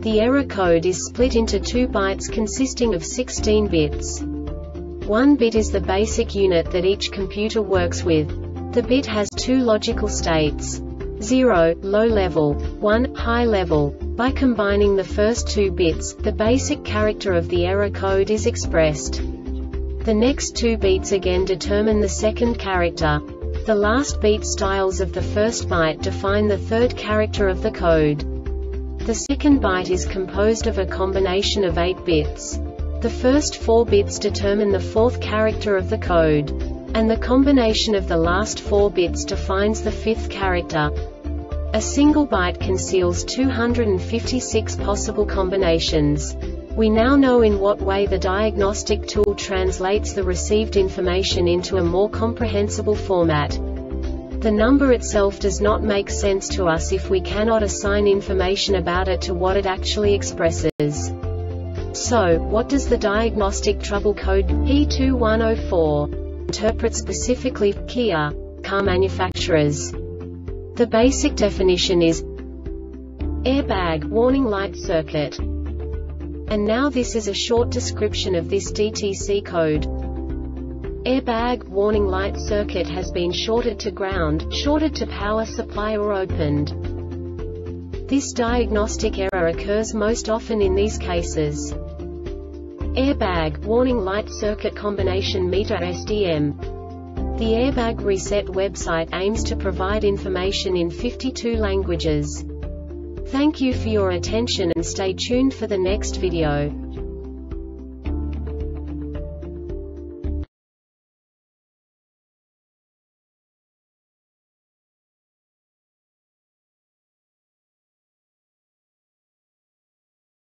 The error code is split into 2 bytes consisting of 16 bits. One bit is the basic unit that each computer works with. The bit has 2 logical states: 0, low level, 1, high level. By combining the first 2 bits, the basic character of the error code is expressed. The next 2 bits again determine the second character. The last 8 styles of the first byte define the third character of the code. The second byte is composed of a combination of 8 bits. The first 4 bits determine the fourth character of the code, and the combination of the last 4 bits defines the fifth character. A single byte conceals 256 possible combinations. We now know in what way the diagnostic tool translates the received information into a more comprehensible format. The number itself does not make sense to us if we cannot assign information about it to what it actually expresses. So, what does the diagnostic trouble code P2104 interpret specifically for KIA car manufacturers? The basic definition is airbag warning light circuit. And now this is a short description of this DTC code. Airbag warning light circuit has been shorted to ground, shorted to power supply or opened. This diagnostic error occurs most often in these cases. Airbag warning light circuit combination meter SDM. The Airbag Reset website aims to provide information in 52 languages. Thank you for your attention and stay tuned for the next video.